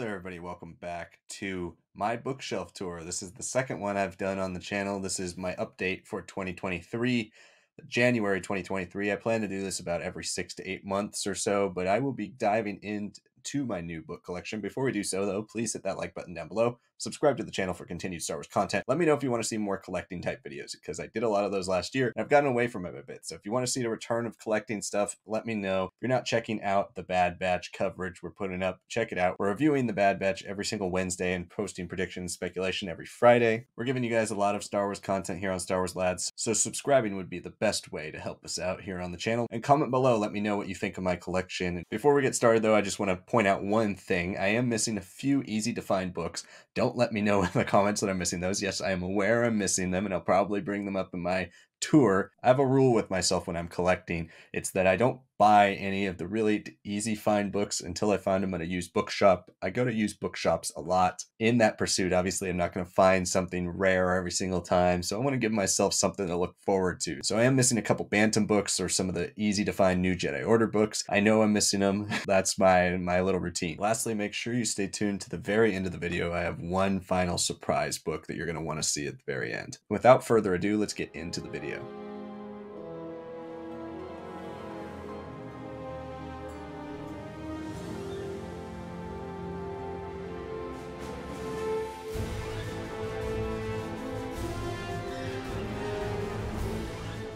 there, everybody. Welcome back to my bookshelf tour. This is the second one I've done on the channel. This is my update for 2023, January 2023. I plan to do this about every 6 to 8 months or so, but I will be diving into my new book collection. Before we do so, though, please hit that like button down below. Subscribe to the channel for continued Star Wars content. Let me know if you want to see more collecting type videos, because I did a lot of those last year and I've gotten away from it a bit. So if you want to see the return of collecting stuff, let me know. If you're not checking out the Bad Batch coverage we're putting up, check it out. We're reviewing the Bad Batch every single Wednesday and posting predictions, speculation every Friday. We're giving you guys a lot of Star Wars content here on Star Wars Lads, so subscribing would be the best way to help us out here on the channel. And comment below, let me know what you think of my collection. Before we get started though, I just want to point out one thing. I am missing a few easy to find books. Don't let me know in the comments that I'm missing those. Yes, I am aware I'm missing them, and I'll probably bring them up in my tour. I have a rule with myself when I'm collecting. It's that I don't buy any of the really easy find books until I find them at a used bookshop. I go to used bookshops a lot in that pursuit. Obviously, I'm not going to find something rare every single time, so I want to give myself something to look forward to. So I am missing a couple Bantam books or some of the easy to find New Jedi Order books. I know I'm missing them. That's my little routine. Lastly, make sure you stay tuned to the very end of the video. I have one final surprise book that you're going to want to see at the very end. Without further ado, let's get into the video.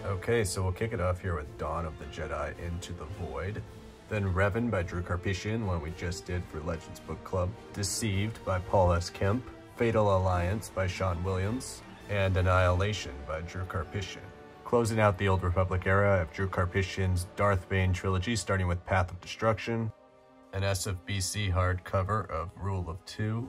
Okay, so we'll kick it off here with Dawn of the Jedi Into the Void, then Revan by Drew Karpyshyn, one we just did for Legends Book Club, Deceived by Paul S. Kemp, Fatal Alliance by Sean Williams, and Annihilation by Drew Karpyshyn. Closing out the Old Republic era, I have Drew Karpyshyn's Darth Bane trilogy, starting with Path of Destruction, an SFBC hardcover of Rule of Two,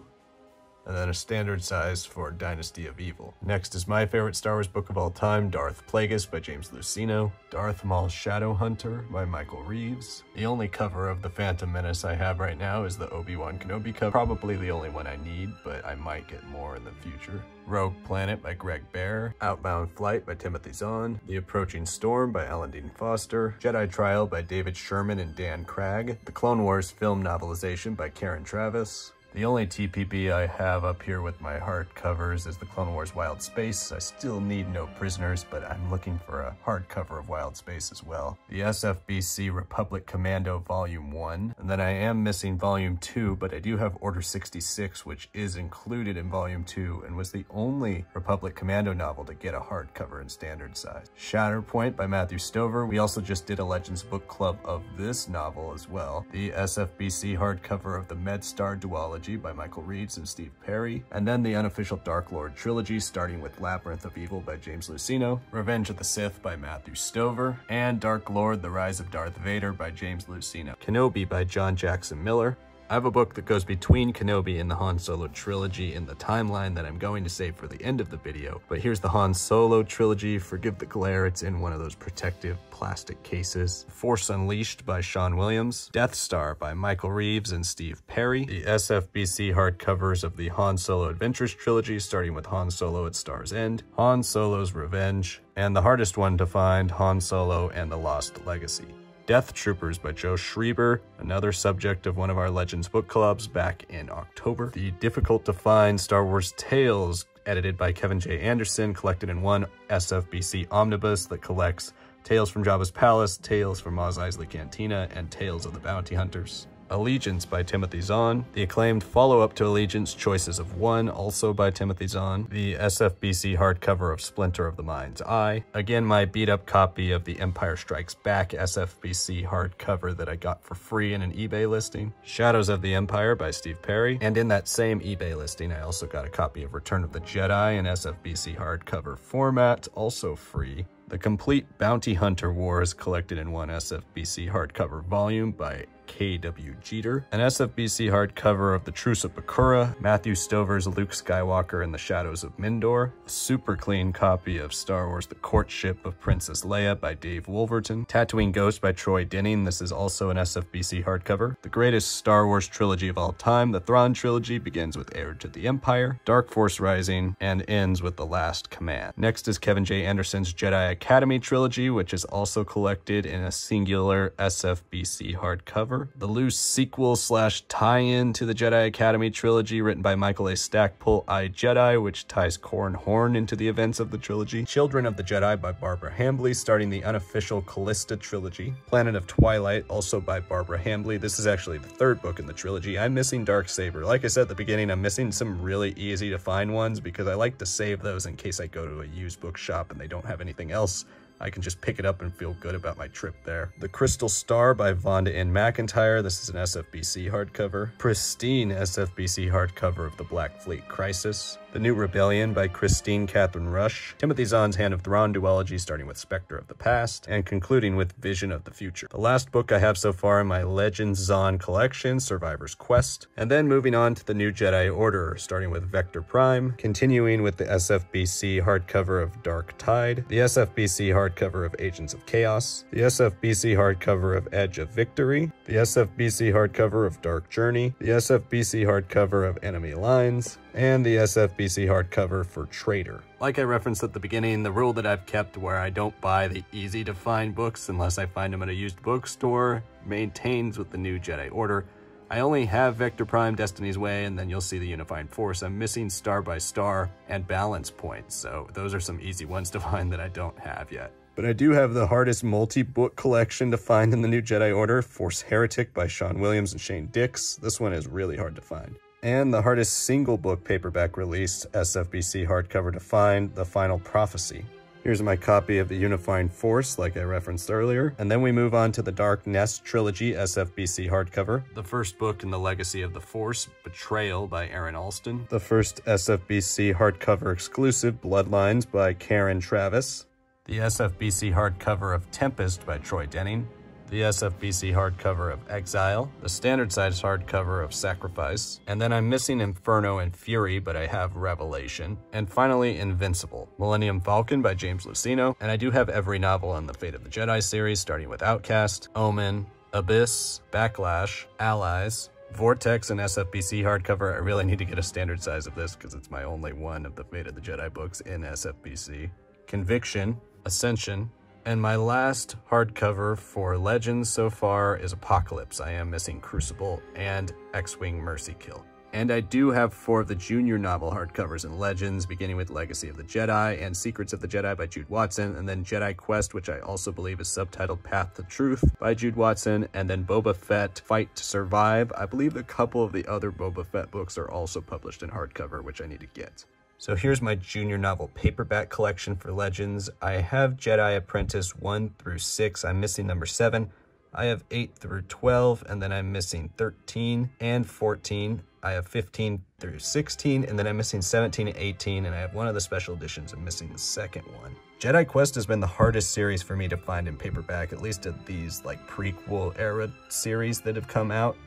and then a standard size for Dynasty of Evil. Next is my favorite Star Wars book of all time, Darth Plagueis by James Luceno, Darth Maul Shadowhunter by Michael Reeves. The only cover of The Phantom Menace I have right now is the Obi-Wan Kenobi cover, probably the only one I need, but I might get more in the future. Rogue Planet by Greg Bear, Outbound Flight by Timothy Zahn, The Approaching Storm by Alan Dean Foster, Jedi Trial by David Sherman and Dan Cragg, The Clone Wars film novelization by Karen Travis. The only TPB I have up here with my hardcovers is the Clone Wars Wild Space. I still need No Prisoners, but I'm looking for a hardcover of Wild Space as well. The SFBC Republic Commando Volume 1. And then I am missing Volume 2, but I do have Order 66, which is included in Volume 2 and was the only Republic Commando novel to get a hardcover in standard size. Shatterpoint by Matthew Stover. We also just did a Legends Book Club of this novel as well. The SFBC hardcover of the MedStar duology by Michael Reeves and Steve Perry, and then the unofficial Dark Lord trilogy, starting with Labyrinth of Evil by James Luceno, Revenge of the Sith by Matthew Stover, and Dark Lord, The Rise of Darth Vader by James Luceno. Kenobi by John Jackson Miller. I have a book that goes between Kenobi and the Han Solo trilogy in the timeline that I'm going to save for the end of the video, but here's the Han Solo trilogy. Forgive the glare, it's in one of those protective plastic cases. Force Unleashed by Sean Williams, Death Star by Michael Reeves and Steve Perry, the SFBC hardcovers of the Han Solo Adventures trilogy, starting with Han Solo at Star's End, Han Solo's Revenge, and the hardest one to find, Han Solo and the Lost Legacy. Death Troopers by Joe Schreiber, another subject of one of our Legends book clubs back in October. The difficult to find Star Wars Tales, edited by Kevin J. Anderson, collected in one SFBC omnibus that collects Tales from Jabba's Palace, Tales from Mos Eisley Cantina, and Tales of the Bounty Hunters. Allegiance by Timothy Zahn, the acclaimed follow-up to Allegiance, Choices of One, also by Timothy Zahn, the SFBC hardcover of Splinter of the Mind's Eye, again my beat-up copy of the Empire Strikes Back SFBC hardcover that I got for free in an eBay listing, Shadows of the Empire by Steve Perry, and in that same eBay listing I also got a copy of Return of the Jedi in SFBC hardcover format, also free. The Complete Bounty Hunter Wars, collected in one SFBC hardcover volume by K.W. Jeter, an SFBC hardcover of The Truce of Bakura, Matthew Stover's Luke Skywalker and the Shadows of Mindor, a super clean copy of Star Wars The Courtship of Princess Leia by Dave Wolverton, Tatooine Ghost by Troy Denning, this is also an SFBC hardcover, the greatest Star Wars trilogy of all time, the Thrawn trilogy begins with Heir to the Empire, Dark Force Rising, and ends with The Last Command. Next is Kevin J. Anderson's Jedi Academy Trilogy, which is also collected in a singular SFBC hardcover. The loose sequel / tie-in to the Jedi Academy Trilogy, written by Michael A. Stackpole, I, Jedi, which ties Corran Horn into the events of the trilogy. Children of the Jedi by Barbara Hambly, starting the unofficial Callista Trilogy. Planet of Twilight, also by Barbara Hambly. This is actually the third book in the trilogy. I'm missing Darksaber. Like I said at the beginning, I'm missing some really easy to find ones because I like to save those in case I go to a used bookshop and they don't have anything else. I can just pick it up and feel good about my trip there. The Crystal Star by Vonda N. McIntyre. This is an SFBC hardcover. Pristine SFBC hardcover of the Black Fleet Crisis. The New Rebellion by Christine Catherine Rush. Timothy Zahn's Hand of Thrawn duology, starting with Spectre of the Past and concluding with Vision of the Future. The last book I have so far in my Legends Zahn collection, Survivor's Quest. And then moving on to the New Jedi Order, starting with Vector Prime, continuing with the SFBC hardcover of Dark Tide, the SFBC hardcover of Agents of Chaos, the SFBC hardcover of Edge of Victory, the SFBC hardcover of Dark Journey, the SFBC hardcover of Enemy Lines, and the SFBC hardcover for Traitor. Like I referenced at the beginning, the rule that I've kept where I don't buy the easy-to-find books unless I find them at a used bookstore maintains with the New Jedi Order. I only have Vector Prime, Destiny's Way, and then you'll see the Unifying Force. I'm missing Star by Star and Balance Point, so those are some easy ones to find that I don't have yet. But I do have the hardest multi-book collection to find in the New Jedi Order, Force Heretic by Sean Williams and Shane Dix. This one is really hard to find. And the hardest single book paperback release, SFBC hardcover to find, The Final Prophecy. Here's my copy of The Unifying Force, like I referenced earlier. And then we move on to the Dark Nest Trilogy, SFBC hardcover. The first book in the Legacy of the Force, Betrayal by Aaron Allston. The first SFBC hardcover exclusive, Bloodlines by Karen Travis. The SFBC hardcover of Tempest by Troy Denning. The SFBC hardcover of Exile, the standard-sized hardcover of Sacrifice, and then I'm missing Inferno and Fury, but I have Revelation, and finally Invincible, Millennium Falcon by James Luceno, and I do have every novel on the Fate of the Jedi series, starting with Outcast, Omen, Abyss, Backlash, Allies, Vortex, and SFBC hardcover. I really need to get a standard size of this because it's my only one of the Fate of the Jedi books in SFBC, Conviction, Ascension, and my last hardcover for Legends so far is Apocalypse. I am missing Crucible and X-Wing Mercy Kill. And I do have 4 of the junior novel hardcovers in Legends, beginning with Legacy of the Jedi and Secrets of the Jedi by Jude Watson, and then Jedi Quest, which I also believe is subtitled Path to Truth by Jude Watson, and then Boba Fett, Fight to Survive. I believe a couple of the other Boba Fett books are also published in hardcover, which I need to get. So here's my junior novel paperback collection for Legends. I have Jedi Apprentice 1 through 6. I'm missing number 7. I have 8 through 12, and then I'm missing 13 and 14. I have 15 through 16, and then I'm missing 17 and 18, and I have one of the special editions. I'm missing the second one. Jedi Quest has been the hardest series for me to find in paperback, at least at these like prequel era series that have come out.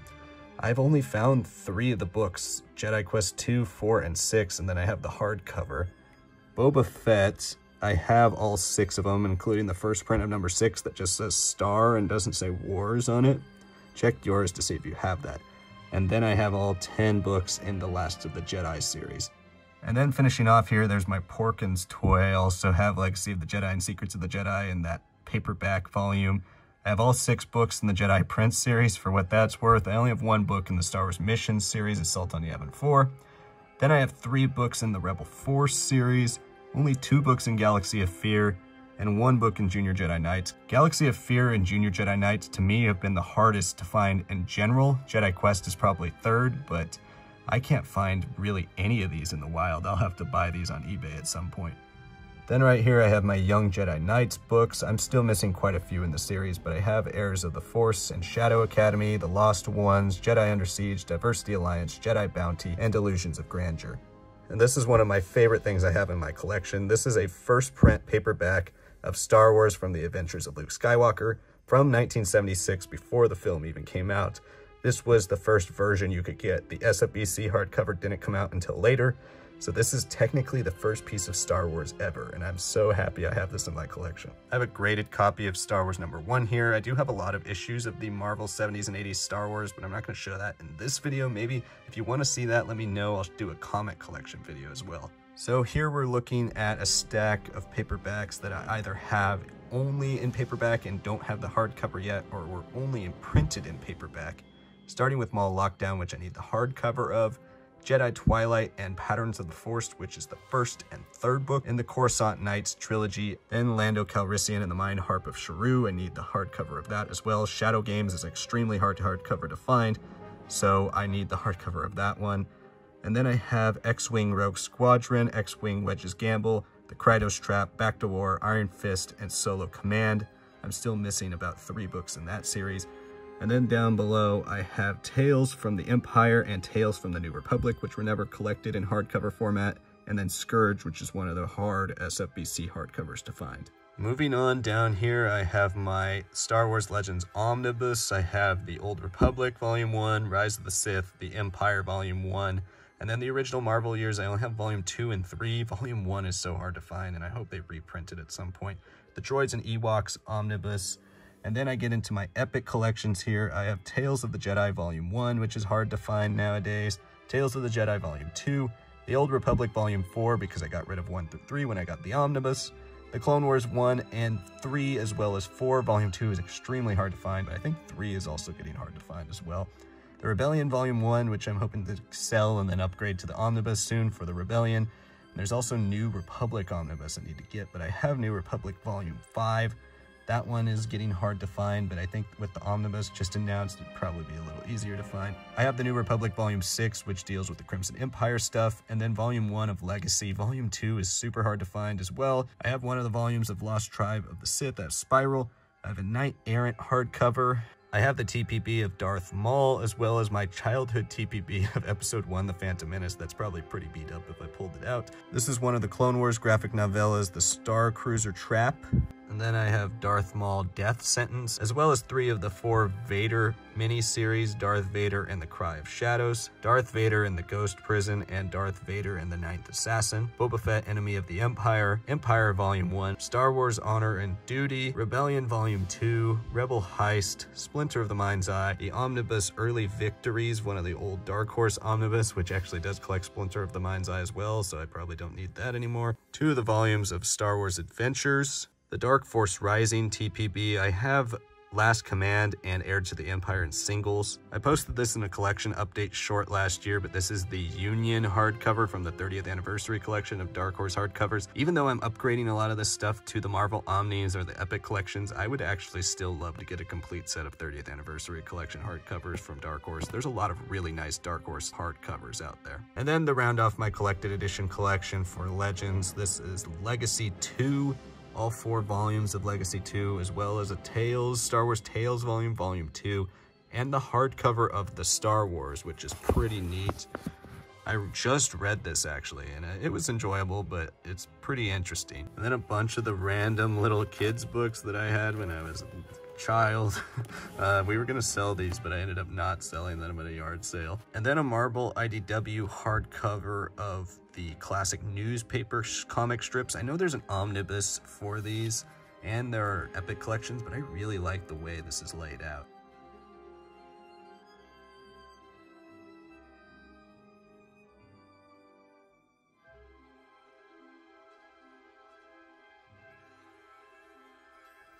I've only found 3 of the books, Jedi Quest 2, 4, and 6, and then I have the hardcover. Boba Fett, I have all 6 of them, including the first print of number 6 that just says Star and doesn't say Wars on it. Check yours to see if you have that. And then I have all 10 books in the Last of the Jedi series. And then finishing off here, there's my Porkins toy. I also have Legacy of the Jedi and Secrets of the Jedi in that paperback volume. I have all 6 books in the Jedi Prince series, for what that's worth. I only have 1 book in the Star Wars Missions series, Assault on Yavin 4. Then I have 3 books in the Rebel Force series, only 2 books in Galaxy of Fear, and 1 book in Junior Jedi Knights. Galaxy of Fear and Junior Jedi Knights, to me, have been the hardest to find in general. Jedi Quest is probably 3rd, but I can't find really any of these in the wild. I'll have to buy these on eBay at some point. Then right here I have my Young Jedi Knights books. I'm still missing quite a few in the series, but I have Heirs of the Force and Shadow Academy, The Lost Ones, Jedi Under Siege, Diversity Alliance, Jedi Bounty, and Illusions of Grandeur. And this is one of my favorite things I have in my collection. This is a first print paperback of Star Wars from the Adventures of Luke Skywalker from 1976, before the film even came out. This was the first version you could get. The SFBC hardcover didn't come out until later, so this is technically the first piece of Star Wars ever, and I'm so happy I have this in my collection. I have a graded copy of Star Wars #1 here. I do have a lot of issues of the Marvel 70s and 80s Star Wars, but I'm not going to show that in this video. Maybe if you want to see that, let me know. I'll do a comic collection video as well. So here we're looking at a stack of paperbacks that I either have only in paperback and don't have the hardcover yet, or were only imprinted in paperback, starting with Mall Lockdown, which I need the hardcover of, Jedi Twilight and Patterns of the Force, which is the first and third book in the Coruscant Knights trilogy, then Lando Calrissian and the Mind Harp of Sharu. I need the hardcover of that as well. Shadow Games is extremely hard to hardcover to find, so I need the hardcover of that one. And then I have X-Wing Rogue Squadron, X-Wing Wedge's Gamble, The Krydos Trap, Back to War, Iron Fist, and Solo Command. I'm still missing about 3 books in that series. And then down below, I have Tales from the Empire and Tales from the New Republic, which were never collected in hardcover format, and then Scourge, which is one of the hard SFBC hardcovers to find. Moving on down here, I have my Star Wars Legends Omnibus. I have the Old Republic Volume 1, Rise of the Sith, the Empire Volume 1, and then the original Marvel years. I only have Volume 2 and 3. Volume 1 is so hard to find, and I hope they reprint it at some point. The Droids and Ewoks Omnibus. And then I get into my epic collections here. I have Tales of the Jedi Volume 1, which is hard to find nowadays, Tales of the Jedi Volume 2, The Old Republic Volume 4, because I got rid of 1 through 3 when I got the Omnibus, The Clone Wars 1 and 3, as well as 4. Volume 2 is extremely hard to find, but I think 3 is also getting hard to find as well. The Rebellion Volume 1, which I'm hoping to sell and then upgrade to the Omnibus soon for the Rebellion. And there's also New Republic Omnibus I need to get, but I have New Republic Volume 5. That one is getting hard to find, but I think with the Omnibus just announced, it'd probably be a little easier to find. I have the New Republic Volume 6, which deals with the Crimson Empire stuff, and then Volume 1 of Legacy. Volume 2 is super hard to find as well. I have one of the volumes of Lost Tribe of the Sith, that's Spiral. I have a Knight Errant hardcover. I have the TPB of Darth Maul, as well as my childhood TPB of Episode 1, The Phantom Menace. That's probably pretty beat up if I pulled it out. This is one of the Clone Wars graphic novellas, The Star Cruiser Trap. And then I have Darth Maul Death Sentence, as well as 3 of the 4 Vader miniseries, Darth Vader and the Cry of Shadows, Darth Vader and the Ghost Prison, and Darth Vader and the Ninth Assassin, Boba Fett, Enemy of the Empire, Empire Volume 1, Star Wars Honor and Duty, Rebellion Volume 2, Rebel Heist, Splinter of the Mind's Eye, the Omnibus Early Victories, one of the old Dark Horse Omnibus, which actually does collect Splinter of the Mind's Eye as well, so I probably don't need that anymore. 2 of the volumes of Star Wars Adventures, the Dark Force Rising TPB. I have Last Command and Heir to the Empire in singles. I posted this in a collection update short last year, but this is the Union hardcover from the 30th anniversary collection of Dark Horse hardcovers. Even though I'm upgrading a lot of this stuff to the Marvel Omnis or the Epic collections, I would actually still love to get a complete set of 30th anniversary collection hardcovers from Dark Horse. There's a lot of really nice Dark Horse hardcovers out there. And then to round off my collected edition collection for Legends, this is Legacy 2. All 4 volumes of Legacy 2, as well as a Tales, Star Wars Tales Volume 2, and the hardcover of the Star Wars, which is pretty neat. I just read this actually, and it was enjoyable, but it's pretty interesting. And then a bunch of the random little kids books that I had when I was a child. We were gonna sell these, but I ended up not selling them at a yard sale. And then a Marvel IDW hardcover of the classic newspaper comic strips. I know there's an omnibus for these, and there are epic collections, but I really like the way this is laid out.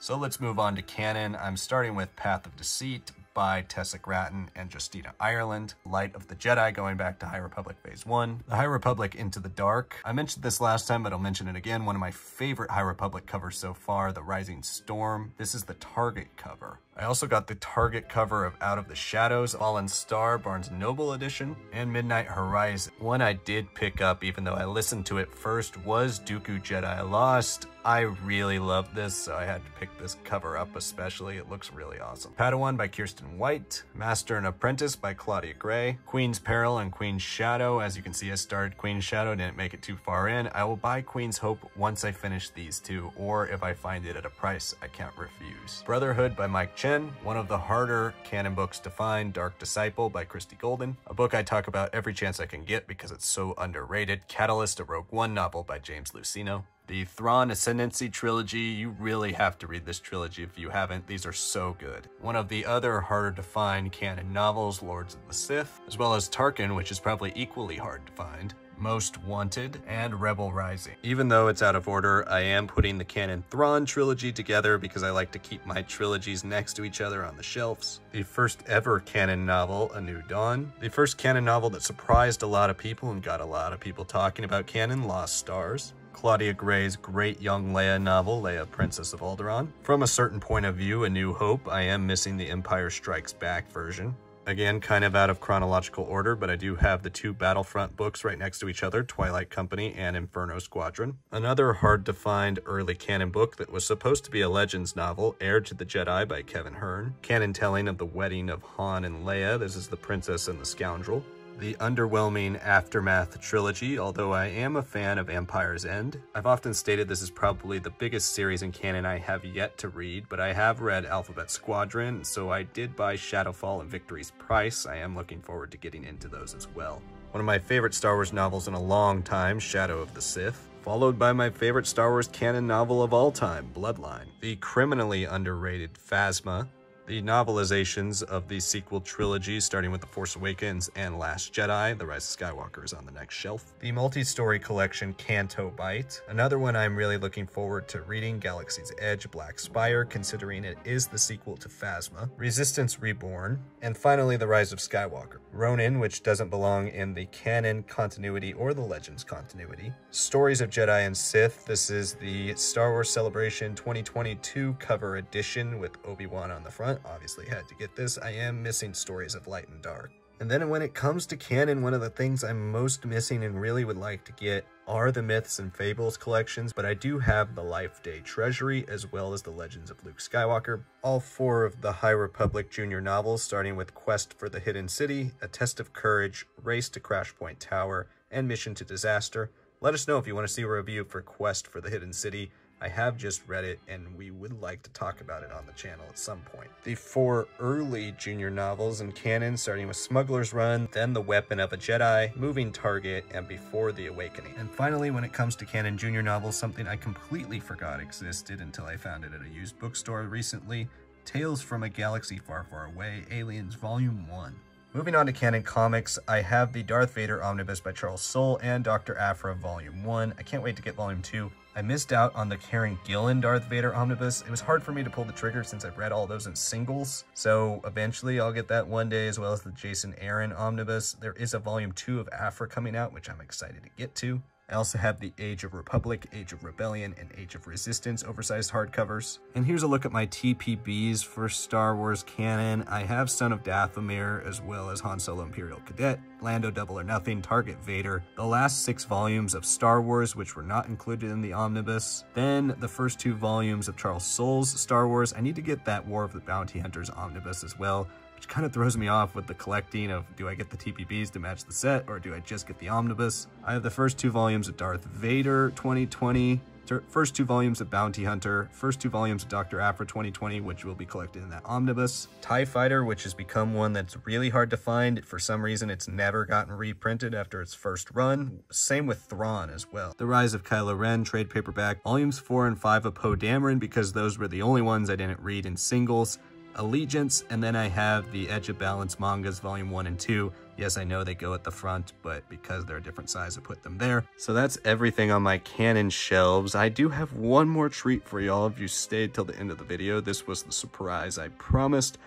So let's move on to canon. I'm starting with Path of Deceit by Tessa Gratton and Justina Ireland, Light of the Jedi going back to High Republic Phase 1, The High Republic Into the Dark. I mentioned this last time, but I'll mention it again. One of my favorite High Republic covers so far, The Rising Storm. This is the Target cover. I also got the Target cover of Out of the Shadows, Fallen Star, Barnes & Noble edition, and Midnight Horizon. One I did pick up, even though I listened to it first, was Dooku Jedi Lost. I really love this, so I had to pick this cover up especially. It looks really awesome. Padawan by Kirsten White, Master and Apprentice by Claudia Gray, Queen's Peril and Queen's Shadow. As you can see, I started Queen's Shadow, didn't make it too far in. I will buy Queen's Hope once I finish these two, or if I find it at a price I can't refuse. Brotherhood by Mike Chen, one of the harder canon books to find, Dark Disciple by Christy Golden, a book I talk about every chance I can get because it's so underrated, Catalyst, a Rogue One novel by James Luceno. The Thrawn Ascendancy trilogy, you really have to read this trilogy if you haven't. These are so good. One of the other harder to find canon novels, Lords of the Sith, as well as Tarkin, which is probably equally hard to find. Most Wanted, and Rebel Rising. Even though it's out of order, I am putting the Canon Thrawn trilogy together because I like to keep my trilogies next to each other on the shelves. The first ever canon novel, A New Dawn. The first canon novel that surprised a lot of people and got a lot of people talking about canon, Lost Stars. Claudia Gray's great young Leia novel, Leia, Princess of Alderaan. From A Certain Point of View, A New Hope. I am missing the Empire Strikes Back version. Again, kind of out of chronological order, but I do have the two Battlefront books right next to each other, Twilight Company and Inferno Squadron. Another hard-to-find early canon book that was supposed to be a Legends novel, Heir to the Jedi by Kevin Hearn. Canon telling of the wedding of Han and Leia. This is The Princess and the Scoundrel. The underwhelming Aftermath trilogy, although I am a fan of Empire's End. I've often stated this is probably the biggest series in canon I have yet to read, but I have read Alphabet Squadron, so I did buy Shadowfall and Victory's Price. I am looking forward to getting into those as well. One of my favorite Star Wars novels in a long time, Shadow of the Sith, followed by my favorite Star Wars canon novel of all time, Bloodline. The criminally underrated Phasma. The novelizations of the sequel trilogy, starting with The Force Awakens and Last Jedi. The Rise of Skywalker is on the next shelf. The multi-story collection, Canto Bight. Another one I'm really looking forward to reading, Galaxy's Edge, Black Spire, considering it is the sequel to Phasma. Resistance Reborn. And finally, The Rise of Skywalker. Ronin, which doesn't belong in the canon continuity or the Legends continuity. Stories of Jedi and Sith. This is the Star Wars Celebration 2022 cover edition with Obi-Wan on the front. Obviously had to get this. I am missing Stories of Light and Dark. And then when it comes to canon, one of the things I'm most missing and really would like to get are the Myths and Fables collections, but I do have the Life Day Treasury as well as the Legends of Luke Skywalker, all four of the High Republic Jr. novels, starting with Quest for the Hidden City, A Test of Courage, Race to Crashpoint Tower, and Mission to Disaster. Let us know if you want to see a review for Quest for the Hidden City. I have just read it, and we would like to talk about it on the channel at some point. The four early junior novels in canon, starting with Smuggler's Run, then The Weapon of a Jedi, Moving Target, and Before the Awakening. And finally, when it comes to canon junior novels, something I completely forgot existed until I found it at a used bookstore recently, Tales from a Galaxy Far, Far Away, Aliens Volume 1. Moving on to canon comics, I have the Darth Vader Omnibus by Charles Soule and Dr. Aphra Volume 1. I can't wait to get Volume 2. I missed out on the Karen Gillan Darth Vader Omnibus. It was hard for me to pull the trigger since I've read all those in singles, so eventually I'll get that one day, as well as the Jason Aaron Omnibus. There is a Volume 2 of Aphra coming out, which I'm excited to get to. I also have the Age of Republic, Age of Rebellion, and Age of Resistance oversized hardcovers. And here's a look at my TPBs for Star Wars canon. I have Son of Dathomir, as well as Han Solo Imperial Cadet, Lando Double or Nothing, Target Vader, the last 6 volumes of Star Wars, which were not included in the Omnibus, then the first 2 volumes of Charles Soule's Star Wars. I need to get that War of the Bounty Hunters Omnibus as well, which kind of throws me off with the collecting of, do I get the TPBs to match the set, or do I just get the Omnibus? I have the first 2 volumes of Darth Vader 2020, first 2 volumes of Bounty Hunter, first 2 volumes of Dr. Aphra 2020, which will be collected in that Omnibus. TIE Fighter, which has become one that's really hard to find. For some reason, it's never gotten reprinted after its first run. Same with Thrawn as well. The Rise of Kylo Ren, trade paperback, volumes 4 and 5 of Poe Dameron, because those were the only ones I didn't read in singles. Allegiance, and then I have the Edge of Balance mangas, Volume 1 and 2. Yes, I know they go at the front, but because they're a different size, I put them there. So that's everything on my canon shelves. I do have one more treat for y'all if you stayed till the end of the video. This was the surprise I promised.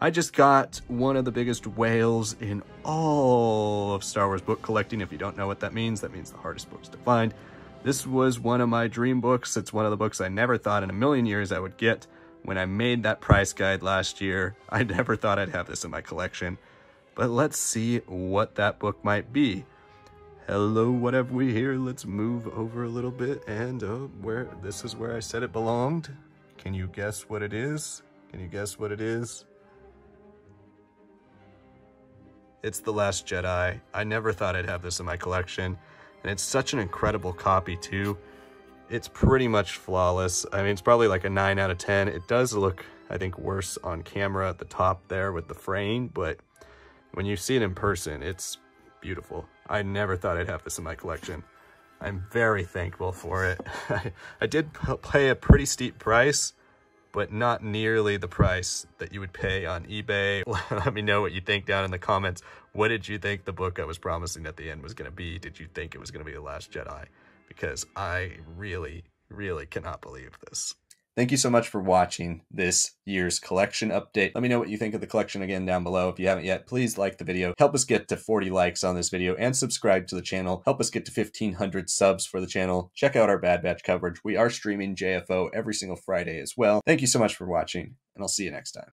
I just got one of the biggest whales in all of Star Wars book collecting. If you don't know what that means the hardest books to find. This was one of my dream books. It's one of the books I never thought in a million years I would get. When I made that price guide last year, I never thought I'd have this in my collection. But let's see what that book might be. Hello, what have we here? Let's move over a little bit, and where this is where I said it belonged. Can you guess what it is? Can you guess what it is? It's The Last Jedi. I never thought I'd have this in my collection, and it's such an incredible copy too. It's pretty much flawless. I mean, it's probably like a 9 out of 10. It does look, I think, worse on camera at the top there with the frame, but when you see it in person, it's beautiful. I never thought I'd have this in my collection. I'm very thankful for it. I did pay a pretty steep price, but not nearly the price that you would pay on eBay. Let me know what you think down in the comments. What did you think the book I was promising at the end was going to be? Did you think it was going to be The Last Jedi? Because I really, really cannot believe this. Thank you so much for watching this year's collection update. Let me know what you think of the collection again down below. If you haven't yet, please like the video. Help us get to 40 likes on this video and subscribe to the channel. Help us get to 1,500 subs for the channel. Check out our Bad Batch coverage. We are streaming JFO every single Friday as well. Thank you so much for watching, and I'll see you next time.